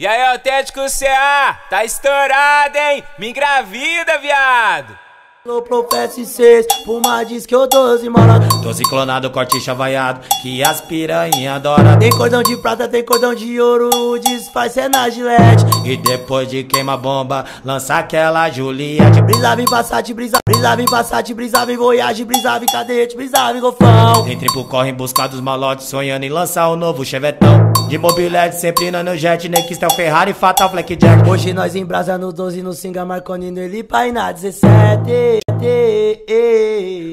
E aí, Autêntico CA, tá estourado, hein? Me engravida, viado! Alô, pro PS6, Puma diz que eu tô zimorado. Tô ciclonado, corte chavaiado, que as piranha adora. Tem cordão de prata, tem cordão de ouro, desfaz cê na gilete. E depois de queima bomba, lança aquela Juliette. Brisava em Passat, brisava em Passat, brisava em Voyage, brisava em Cadete, brisava em Golfão. Tem tripo, corre em busca dos malotes, sonhando em lançar um novo chevetão. De mobilete, sempre na no jet, nem que o Ferrari, fatal, Blackjack. Hoje nós em brasa no 12, no Singa, Marconi, no Elipa e na 17.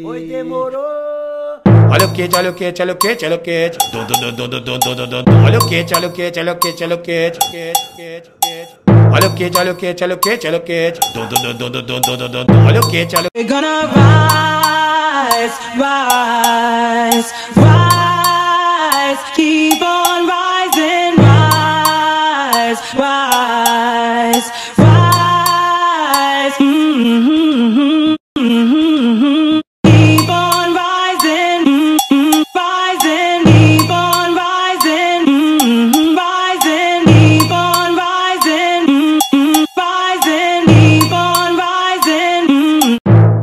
Oi, demorou. Olha o kit, olha o kit, olha o kit, olha o kit. Olha o kit, olha o kit, olha o kit, olha o kit. Olha o kit, olha o kit, olha o kit, olha o kit. Olha o kit, olha o kit. Gonna rise, rise, rise. Keep on rising. Rise, rise, keep on rising, rising, keep on rising, rising, keep on rising, rising, keep on rising.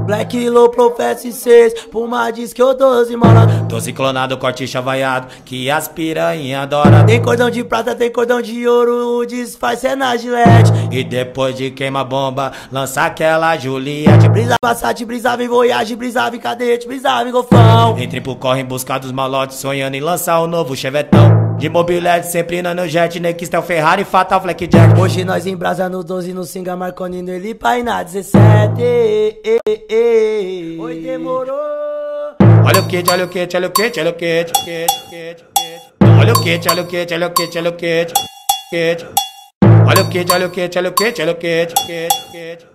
Black Low Pro PS6, Puma diz que eu tô zimorado. Tô ciclonado, corte chavaiado, que as piranha adora. Tem cordão de prata, tem cordão de ouro, desfaz cê na gilete. E depois de queima bomba, lança aquela Juliette. Brisava em Passat, brisava em Voyage, brisava em Cadete, brisava em Golfão. Tem tripo, corre em busca dos malotes, sonhando em lançar um novo chevetão. De mobilete, sempre na no jet, nem que o Ferrari, fatal, Blackjack. Hoje nós em brasa no 12, no Singa, Marconi, no Elipa e na 17. Oi, demorou. Olha o kit, olha o kit, olha o kit, olha o kit. Olha o kit, olha o kit, olha o kit, olha o kit. Olha o kit, olha o kit, olha o kit, olha o kit.